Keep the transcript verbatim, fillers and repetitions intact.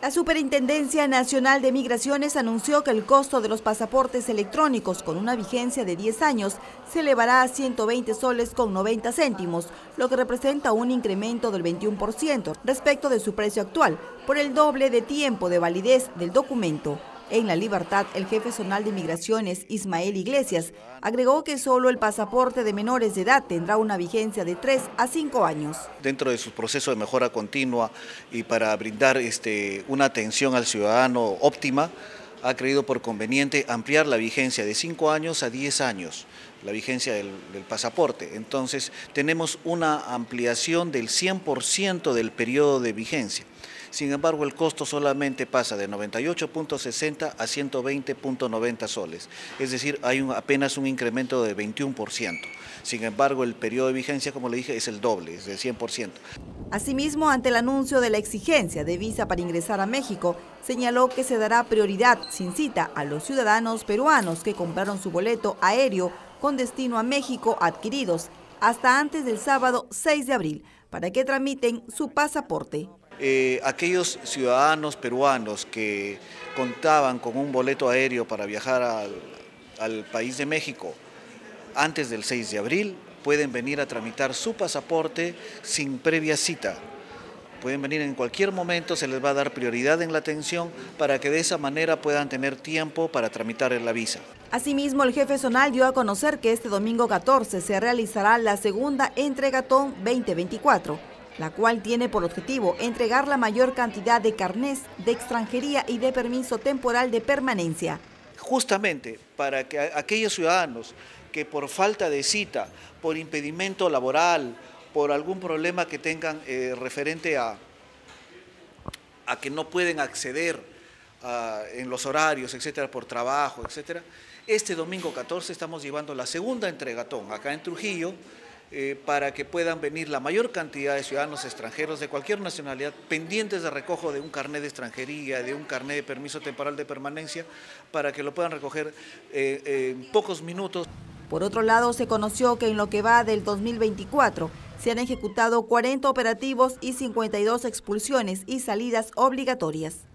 La Superintendencia Nacional de Migraciones anunció que el costo de los pasaportes electrónicos con una vigencia de diez años se elevará a ciento veinte soles con noventa céntimos, lo que representa un incremento del veintiuno por ciento respecto de su precio actual, por el doble de tiempo de validez del documento. En La Libertad, el jefe zonal de Migraciones, Ismael Iglesias, agregó que solo el pasaporte de menores de edad tendrá una vigencia de tres a cinco años. Dentro de su proceso de mejora continua y para brindar este, una atención al ciudadano óptima, ha creído por conveniente ampliar la vigencia de cinco años a diez años, la vigencia del, del pasaporte. Entonces, tenemos una ampliación del cien por ciento del periodo de vigencia. Sin embargo, el costo solamente pasa de noventa y ocho punto sesenta a ciento veinte punto noventa soles, es decir, hay un, apenas un incremento de veintiuno por ciento. Sin embargo, el periodo de vigencia, como le dije, es el doble, es del cien por ciento. Asimismo, ante el anuncio de la exigencia de visa para ingresar a México, señaló que se dará prioridad sin cita a los ciudadanos peruanos que compraron su boleto aéreo con destino a México adquiridos hasta antes del sábado seis de abril, para que tramiten su pasaporte. Eh, aquellos ciudadanos peruanos que contaban con un boleto aéreo para viajar al, al país de México antes del seis de abril pueden venir a tramitar su pasaporte sin previa cita. Pueden venir en cualquier momento, se les va a dar prioridad en la atención para que de esa manera puedan tener tiempo para tramitar la visa. Asimismo, el jefe zonal dio a conocer que este domingo catorce se realizará la segunda Entregaton veinte veinticuatro, la cual tiene por objetivo entregar la mayor cantidad de carnés de extranjería y de permiso temporal de permanencia. Justamente para que aquellos ciudadanos que por falta de cita, por impedimento laboral, por algún problema que tengan eh, referente a, a que no pueden acceder a, en los horarios, etcétera, por trabajo, etcétera, este domingo catorce estamos llevando la segunda entregatón acá en Trujillo, Eh, para que puedan venir la mayor cantidad de ciudadanos extranjeros de cualquier nacionalidad pendientes de recojo de un carnet de extranjería, de un carnet de permiso temporal de permanencia, para que lo puedan recoger eh, eh, en pocos minutos. Por otro lado, se conoció que en lo que va del dos mil veinticuatro se han ejecutado cuarenta operativos y cincuenta y dos expulsiones y salidas obligatorias.